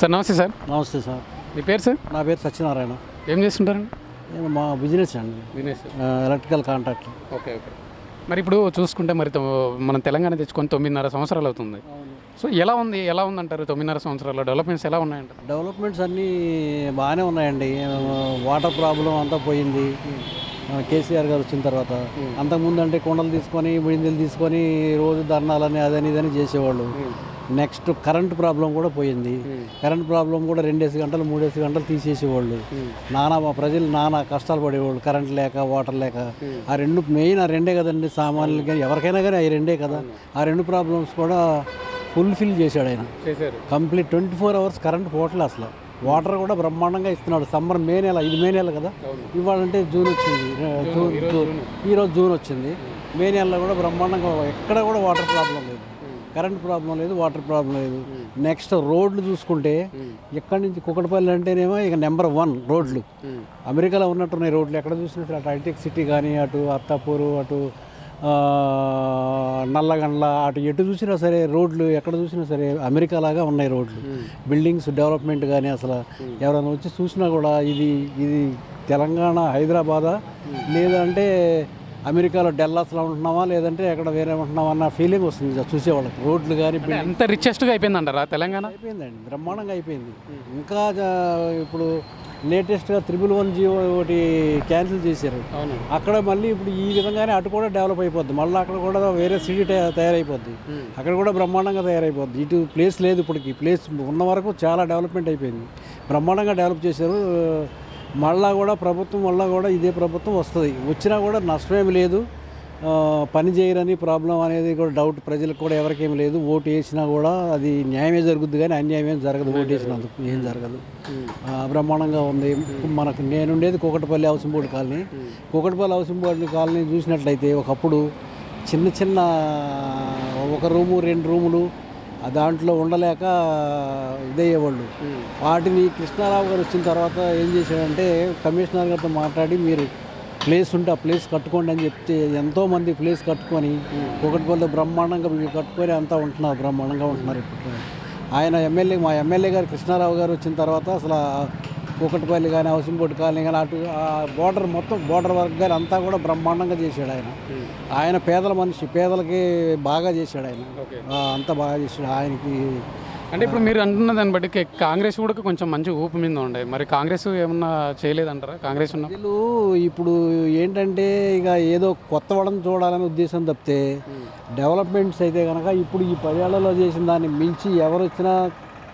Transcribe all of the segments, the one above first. Sir నమస్తే sir. నమస్తే sir. మీ పేరు సార్? నా పేరు సత్యనారాయణ. ఏం చేస్తుంటారండి? నేను మా బిజినెస్ అండి, business electrical contract. Okay okay. మరి ఇప్పుడు చూసుకుంటే మరి మనం తెలంగాణ తెచ్చుకొని 9.5 సంవత్సరాలు అవుతుంది. సో ఎలా ఉందంటారు 9.5 సంవత్సరాల్లో డెవలప్మెంట్స్ ఎలా ఉన్నాయంటారు? డెవలప్మెంట్స్ అన్నీ బాగానే ఉన్నాయండి. వాటర్ ప్రాబ్లం అంతా పోయింది కేసీఆర్ గారు వచ్చిన తర్వాత. అంతకుముందు అంటే కొండలు తీసుకొని బిందెలు తీసుకొని రోజు ధర్నాలని అదని ఇదని చేసేవాళ్ళు. నెక్స్ట్ కరెంట్ ప్రాబ్లం కూడా పోయింది. కరెంట్ ప్రాబ్లం కూడా 2 గంటలు 3 గంటలు తీసేసేవాళ్ళు. ప్రజలు నానా కష్టాలు పడేవాళ్ళు కరెంట్ లేక వాటర్ లేక. ఆ రెండు మెయిన్, ఆ రెండే కదండి సామాన్యులు కానీ ఎవరికైనా కానీ అవి రెండే కదా. ఆ రెండు ప్రాబ్లమ్స్ కూడా ఫుల్ఫిల్ చేశాడు ఆయన. కంప్లీట్ 24 అవర్స్ కరెంట్ పోవట్లే అసలు. వాటర్ కూడా బ్రహ్మాండంగా ఇస్తున్నాడు. సమ్మర్ మే నెల కదా ఇవాళంటే. జూన్ వచ్చింది, ఈరోజు జూన్ వచ్చింది. మే నెలలో కూడా బ్రహ్మాండంగా ఎక్కడ కూడా వాటర్ ప్రాబ్లం లేదు, కరెంట్ ప్రాబ్లం లేదు, వాటర్ ప్రాబ్లం లేదు. నెక్స్ట్ రోడ్లు చూసుకుంటే ఎక్కడి నుంచి కుకట్పల్లి అంటేనేమో ఇక నెంబర్ 1 రోడ్లు. అమెరికాలో ఉన్నట్టున్నాయి రోడ్లు ఎక్కడ చూసినట్టు. అటు హైటెక్ సిటీ కానీ, అటు అత్తాపూరు, అటు నల్లగండ్ల, అటు ఎటు చూసినా సరే రోడ్లు ఎక్కడ చూసినా సరే అమెరికాలాగా ఉన్నాయి రోడ్లు. బిల్డింగ్స్ డెవలప్మెంట్ కానీ అసలు ఎవరైనా వచ్చి చూసినా కూడా ఇది తెలంగాణ హైదరాబాదా, లేదంటే అమెరికాలో డెల్లాస్లో ఉంటున్నావా, లేదంటే ఎక్కడ వేరే ఉంటున్నావా అన్న ఫీలింగ్ వస్తుంది చూసేవాళ్ళకి. రోడ్లు కానీ అంత రిచెస్ట్గా అయిపోయిందంటారా తెలంగాణ? అయిపోయిందండి, బ్రహ్మాండంగా అయిపోయింది. ఇంకా ఇప్పుడు లేటెస్ట్గా 111 జియో ఒకటి క్యాన్సిల్ చేశారు. అక్కడ మళ్ళీ ఇప్పుడు ఈ విధంగానే అటు కూడా డెవలప్ అయిపోద్ది. మళ్ళీ అక్కడ కూడా వేరే సిటీ తయారైపోద్ది. అక్కడ కూడా బ్రహ్మాండంగా తయారైపోద్ది. ఇటు ప్లేస్ లేదు ఇప్పటికి. ప్లేస్ ఉన్న వరకు చాలా డెవలప్మెంట్ అయిపోయింది, బ్రహ్మాండంగా డెవలప్ చేశారు. మళ్ళా కూడా ప్రభుత్వం వల్ల కూడా ఇదే ప్రభుత్వం వస్తుంది. వచ్చినా కూడా నష్టమేమి లేదు. పని చేయరని ప్రాబ్లం అనేది కూడా డౌట్ ప్రజలకు కూడా ఎవరికేం లేదు. ఓటు వేసినా కూడా అది న్యాయమే జరుగుద్ది కానీ అన్యాయమేం జరగదు. ఓటు వేసినందుకు ఏం జరగదు. బ్రహ్మాండంగా ఉంది. మనకు నేనుండేది కూకట్పల్లి అవసంబోడి కాలనీ. కూకట్పల్లి అవసంబోడి కాలనీ చూసినట్లయితే ఒకప్పుడు చిన్న 1 రూము 2 రూములు దాంట్లో ఉండలేక ఇదయ్యేవాళ్ళు. వాటిని కృష్ణారావు గారు వచ్చిన తర్వాత ఏం చేశాడంటే కమిషనర్ గారితో మాట్లాడి మీరు ప్లేస్ ఉంటే ఆ ప్లేస్ కట్టుకోండి అని చెప్తే ఎంతోమంది ప్లేస్ కట్టుకొని కూకట్పల్లిలో బ్రహ్మాండంగా కట్టుకొని అంతా ఉంటున్నారు, బ్రహ్మాండంగా ఉంటున్నారు. ఇప్పుడు ఆయన ఎమ్మెల్యే, మా ఎమ్మెల్యే గారు కృష్ణారావు గారు వచ్చిన తర్వాత అసలు కూకట్పల్లి కానీ అవసంబోటి కాలనీ కానీ అటు ఆ బోర్డర్ మొత్తం బోర్డర్ వర్క్ కానీ అంతా కూడా బ్రహ్మాండంగా చేశాడు ఆయన. ఆయన పేదల మనిషి, పేదలకి బాగా చేశాడు ఆయన, అంతా బాగా చేశాడు ఆయనకి. అంటే ఇప్పుడు మీరు అంటున్న దాన్ని బట్టి కాంగ్రెస్ కూడా కొంచెం మంచి ఊపు మీద ఉండే. మరి కాంగ్రెస్ ఏమన్నా చేయలేదంటారా? కాంగ్రెస్ ఉన్న వీళ్ళు ఇప్పుడు ఏంటంటే ఇక ఏదో కొత్త వాళ్ళని చూడాలనే ఉద్దేశం తప్పితే డెవలప్మెంట్స్ అయితే కనుక ఇప్పుడు ఈ 10 ఏళ్లలో చేసిన దాన్ని మించి ఎవరు వచ్చినా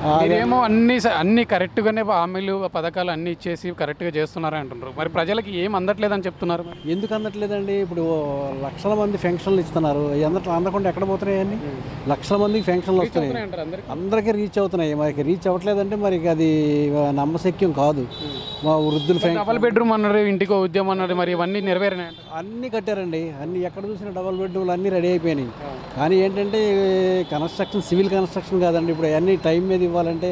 మీరేమో అన్ని కరెక్ట్గానే హామీలు పథకాలు అన్నీ ఇచ్చేసి కరెక్ట్గా చేస్తున్నారని అంటున్నారు. మరి ప్రజలకి ఏం అందట్లేదని చెప్తున్నారు. ఎందుకు అందట్లేదండి? ఇప్పుడు లక్షల మంది ఫెన్షన్లు ఇస్తున్నారు. అందకుండా ఎక్కడ పోతున్నాయని లక్షల మందికి ఫెన్షన్లు వస్తున్నాయి, అందరికీ రీచ్ అవుతున్నాయి. మరి రీచ్ అవ్వట్లేదంటే మరి అది నమ్మశక్యం కాదు. మా వృద్ధులు డబల్ బెడ్రూమ్ అన్నారు, ఇంటికో ఉద్యమం అన్నారు. మరి ఇవన్నీ నెరవేరినాయి, అన్నీ కట్టారండి. అన్ని ఎక్కడ చూసినా డబల్ బెడ్రూమ్లు అన్నీ రెడీ అయిపోయినాయి. కానీ ఏంటంటే కన్స్ట్రక్షన్ సివిల్ కన్స్ట్రక్షన్ కాదండి. ఇప్పుడు అన్ని టైం మీద ఇవ్వాలంటే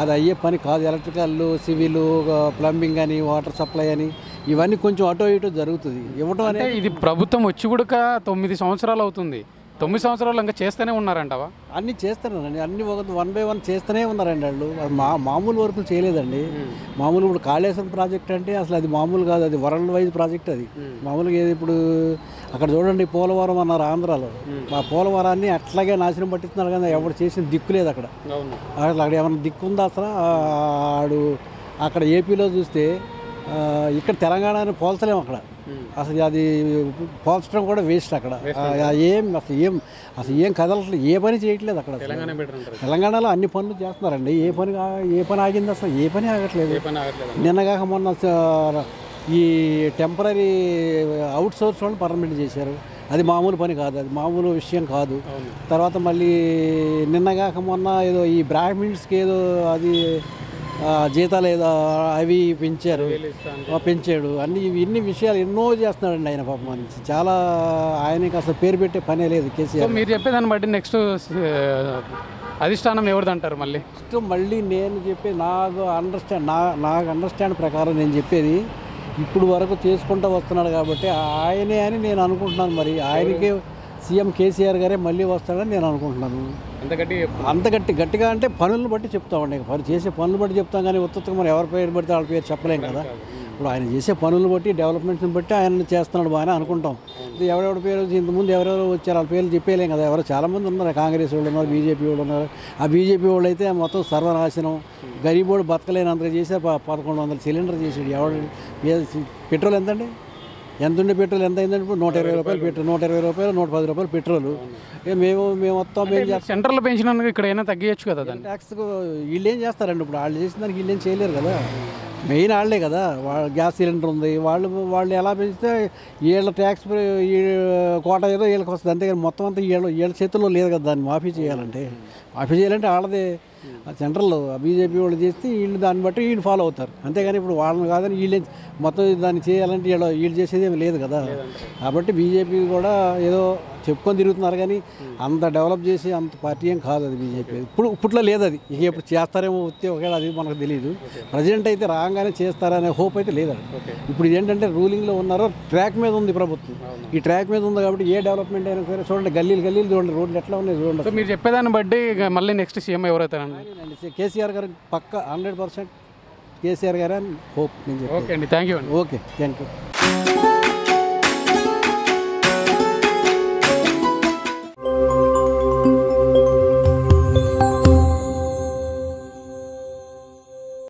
అది అయ్యే పని కాదు. ఎలక్ట్రికల్, సివిల్, ప్లంబింగ్ అని, వాటర్ సప్లై అని ఇవన్నీ కొంచెం అటో ఇటో జరుగుతుంది. ఇవ్వటం అంటే ఇది ప్రభుత్వం వచ్చి కూడా 9 సంవత్సరాలు అవుతుంది. 9 సంవత్సరాలు ఇంకా చేస్తూనే ఉన్నారంటవా? అన్నీ చేస్తున్నారండి, అన్నీ 1 బై 1 చేస్తూనే ఉన్నారండి వాళ్ళు. మామూలు వర్కులు చేయలేదండి. మామూలు ఇప్పుడు కాళేశ్వరం ప్రాజెక్ట్ అంటే అసలు అది మామూలు కాదు, అది వరల్డ్ వైజ్ ప్రాజెక్ట్. అది మామూలుగా ఏది ఇప్పుడు అక్కడ చూడండి పోలవరం అన్నారు ఆంధ్రాలో. ఆ పోలవరాన్ని అట్లాగే నాశనం పట్టిస్తున్నారు కానీ ఎవరు చేసిన దిక్కు లేదు అక్కడ. అసలు అక్కడ ఏమైనా దిక్కు ఉందా అసలు? ఆడు అక్కడ ఏపీలో చూస్తే ఇక్కడ తెలంగాణని పోల్చలేము అక్కడ. అసలు అది పోల్చడం కూడా వేస్ట్ అక్కడ. అసలు ఏం కదలట్లేదు, ఏ పని చేయట్లేదు అక్కడ. తెలంగాణలో అన్ని పనులు చేస్తున్నారండి. ఏ పని ఆగింది అసలు? ఏ పని ఆగట్లేదు. నిన్నగాక మొన్న ఈ టెంపరీ అవుట్ సోర్స్ వాళ్ళని పర్మనెంట్ చేశారు. అది మామూలు పని కాదు, అది మామూలు విషయం కాదు. తర్వాత మళ్ళీ నిన్నగాక మొన్న ఏదో ఈ బ్రాహ్మిన్స్కి ఏదో అది జీతాలు ఏదో అవి పెంచాడు. అన్ని ఇన్ని విషయాలు ఎన్నో చేస్తున్నాడండి ఆయన పాపం నుంచి. చాలా ఆయనకి అసలు పేరు పెట్టే పనే లేదు కేసీఆర్. మీరు చెప్పేదాన్ని బట్టి నెక్స్ట్ అధిష్టానం ఎవరిదంటారు మళ్ళీ? నెక్స్ట్ మళ్ళీ నేను చెప్పే నాకు అండర్స్టాండ్ ప్రకారం నేను చెప్పేది ఇప్పుడు వరకు చేసుకుంటూ వస్తున్నాడు కాబట్టి ఆయనే అని నేను అనుకుంటున్నాను. మరి ఆయనకే సీఎం కేసీఆర్ గారే మళ్ళీ వస్తాడని నేను అనుకుంటున్నాను. అంత గట్టిగా అంటే పనులను బట్టి చెప్తామండి, చేసే పనులు బట్టి చెప్తాం. కానీ ఉత్తత్తుగా మనం ఎవరి పేరు పడితే వాళ్ళ పేరు చెప్పలేం కదా. ఇప్పుడు ఆయన చేసే పనులు బట్టి డెవలప్మెంట్స్ని బట్టి ఆయన చేస్తున్నాడు బాగానే అనుకుంటాం. ఎవరెవరి పేరు ఇంతకుముందు ఎవరెవరు వచ్చారు వాళ్ళ పేర్లు చెప్పేయలేం కదా. ఎవరో చాలామంది ఉన్నారు, కాంగ్రెస్ వాళ్ళు ఉన్నారు, బీజేపీ వాళ్ళు ఉన్నారు. ఆ బీజేపీ వాళ్ళు అయితే మొత్తం సర్వనాశనం, గరీబోడు బతకలేనంతగా చేశారు. 1100 సిలిండర్ చేసాడు. ఎవరు పెట్రోల్ ఎంతండి, ఎంతుండే పెట్రోల్ ఎంత అయిందండి? ఇప్పుడు 120 రూపాయలు పెట్రోల్, 120 రూపాయలు, 110 రూపాయలు పెట్రోల్. మేము మొత్తం సెంటర్లో పెంచిన ఇక్కడ ఏమైనా తగ్గించచ్చు కదా దాన్ని. ట్యాక్స్ వీళ్ళు ఏం చేస్తారండి? ఇప్పుడు వాళ్ళు చేసిన దానికి వీళ్ళు ఏం చేయలేరు కదా. మెయిన్ వాళ్ళే కదా, వాళ్ళ గ్యాస్ సిలిండర్ ఉంది, వాళ్ళు ఎలా పెంచితే వీళ్ళ ట్యాక్స్ కోట ఏదో వీళ్ళకి వస్తుంది అంతేగాని మొత్తం అంతా వీళ్ళ చేతుల్లో లేదు కదా. దాన్ని మాఫీ చేయాలంటే వాళ్ళదే. సెంట్రల్లో బీజేపీ వాళ్ళు చేస్తే వీళ్ళు దాన్ని బట్టి వీళ్ళు ఫాలో అవుతారు అంతేగాని ఇప్పుడు వాళ్ళని కాదని వీళ్ళే మొత్తం దాన్ని చేయాలంటే వీళ్ళు చేసేది ఏమి లేదు కదా. కాబట్టి బీజేపీ కూడా ఏదో చెప్పుకొని తిరుగుతున్నారు కానీ అంత డెవలప్ చేసి అంత పార్టీ ఏం కాదు అది. బీజేపీ ఇప్పుట్లో లేదు అది. ఇక ఇప్పుడు చేస్తారేమో వస్తే ఒకవేళ అది మనకు తెలియదు. ప్రజెంట్ అయితే రాగానే చేస్తారనే హోప్ అయితే లేదు. ఇప్పుడు ఇదేంటంటే రూలింగ్లో ఉన్నారో ట్రాక్ మీద ఉంది ప్రభుత్వం. ఈ ట్రాక్ మీద ఉంది కాబట్టి ఏ డెవలప్మెంట్ అయినా సరే చూడండి, గల్లీలు చూడండి, రోడ్లు ఎట్లా ఉన్నాయి చూడండి. మీరు చెప్పేదాన్ని బట్టి మళ్ళీ నెక్స్ట్ సీఎం ఎవరైతారండి? కేసీఆర్ గారు పక్క 100% కేసీఆర్ గారు అని హోప్. ఓకే అండి, థ్యాంక్ యూ అండి. Okay, thank you.